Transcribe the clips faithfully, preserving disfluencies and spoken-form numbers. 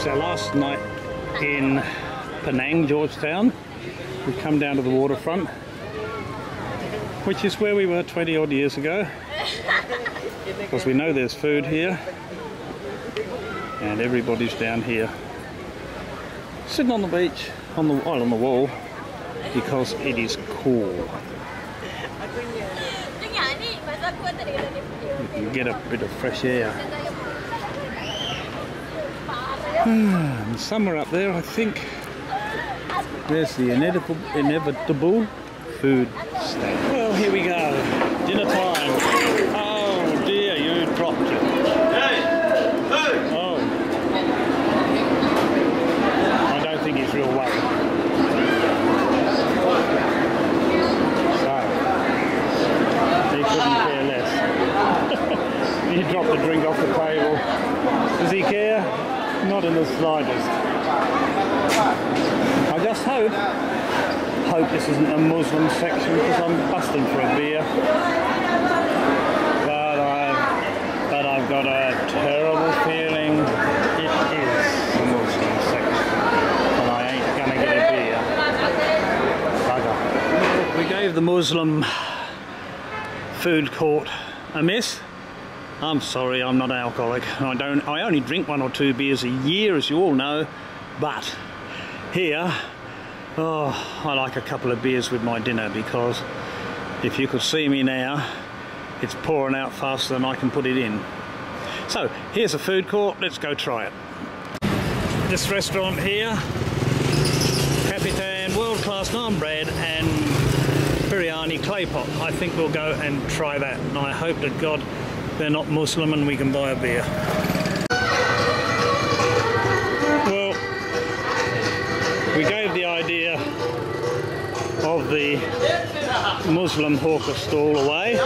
It's our last night in Penang, Georgetown. We've come down to the waterfront, which is where we were twenty odd years ago. Because we know there's food here, and everybody's down here sitting on the beach, on the well, on the wall, because it is cool. You can get a bit of fresh air. And somewhere up there, I think, there's the inevitable, inevitable food stand. Well, here we go. Dinner time. Oh dear, you dropped it. Hey! Hey! Oh. I don't think he's real worried. He dropped the drink off the table. Does he care? Not in the slightest. I just hope, hope this isn't a Muslim section, because I'm busting for a beer. But I've, but I've got a terrible feeling it is a Muslim section, and I ain't gonna get a beer. Bugger. We gave the Muslim food court a miss. I'm sorry, I'm not an alcoholic. I don't. I only drink one or two beers a year, as you all know. But here, oh, I like a couple of beers with my dinner, because if you could see me now, it's pouring out faster than I can put it in. So here's a food court. Let's go try it. This restaurant here, Happy Fan, world-class naan bread and biryani clay pot. I think we'll go and try that, and I hope that God, they're not Muslim and we can buy a beer. Well, we gave the idea of the Muslim hawker stall away,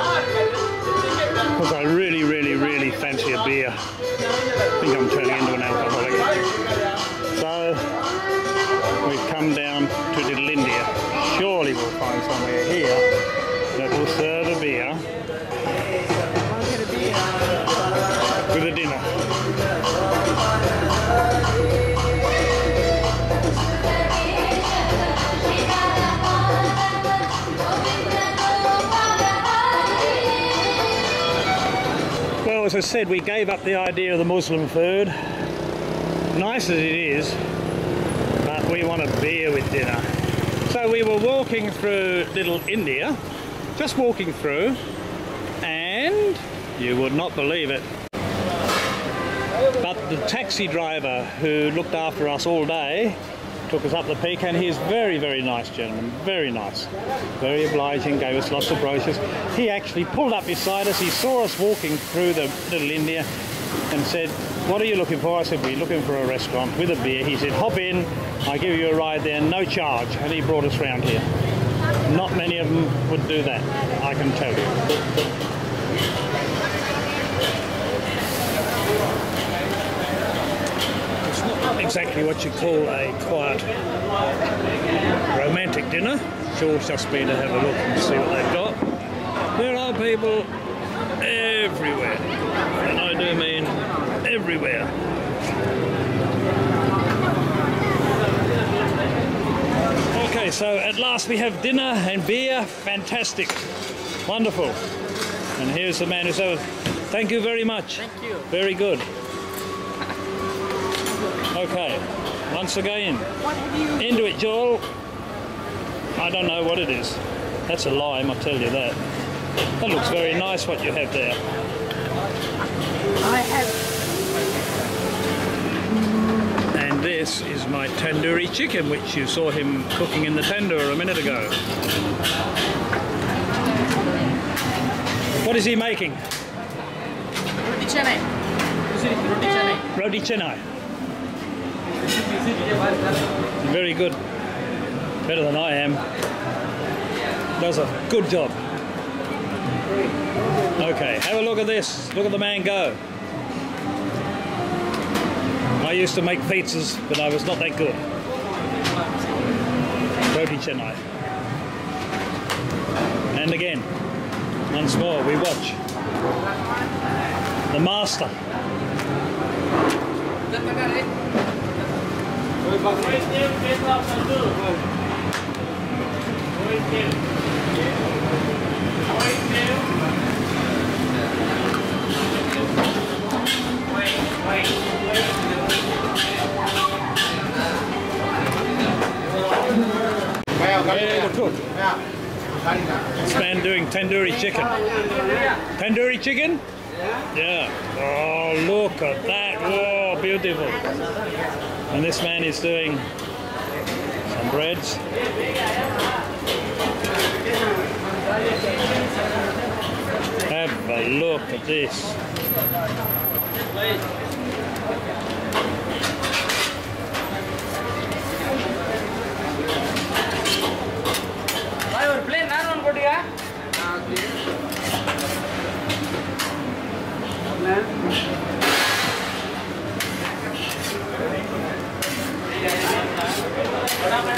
because I really, really, really fancy a beer. I think I'm turning into an alcoholic. So we've come down to Little India. Surely we'll find somewhere here that will serve a beer. With a dinner. Well, as I said, we gave up the idea of the Muslim food. Nice as it is, but we want a beer with dinner. So we were walking through Little India, just walking through, and you would not believe it, but the taxi driver who looked after us all day took us up the peak, and he's very, very nice gentleman, very nice, very obliging, gave us lots of brochures. He actually pulled up beside us, he saw us walking through the Little India and said, what are you looking for? I said, we're looking for a restaurant with a beer. He said, hop in, I'll give you a ride there, no charge, and he brought us round here. Not many of them would do that, I can tell you. Exactly what you call a quiet romantic dinner. George just been to have a look and see what they've got. There are people everywhere, and I do mean everywhere. Okay, so at last we have dinner and beer. Fantastic, wonderful. And here's the man who said, thank you very much. Thank you. Very good. Okay, once again, what have you... into it, Joel. I don't know what it is. That's a lime, I'll tell you that. That looks very nice, what you have there. I have... And this is my tandoori chicken, which you saw him cooking in the tandoor a minute ago. What is he making? Roti Chennai. Roti Chennai. Roti Chennai. Very good. Better than I am. Does a good job. Okay, have a look at this. Look at the man go. I used to make pizzas, but I was not that good. Roti Chennai. And again, once more, we watch. The master. This man doing tandoori chicken. Tandoori chicken? Yeah. Oh, look at that. Whoa, beautiful. And this man is doing some breads. Have a look at this.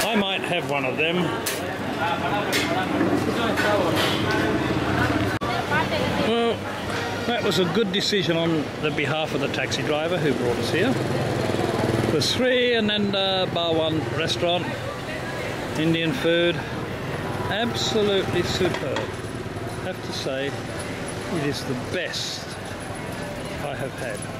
I might have one of them. Well, that was a good decision on the behalf of the taxi driver who brought us here. The Sri Ananda Bhawan restaurant, Indian food, absolutely superb. I have to say, it is the best I have had.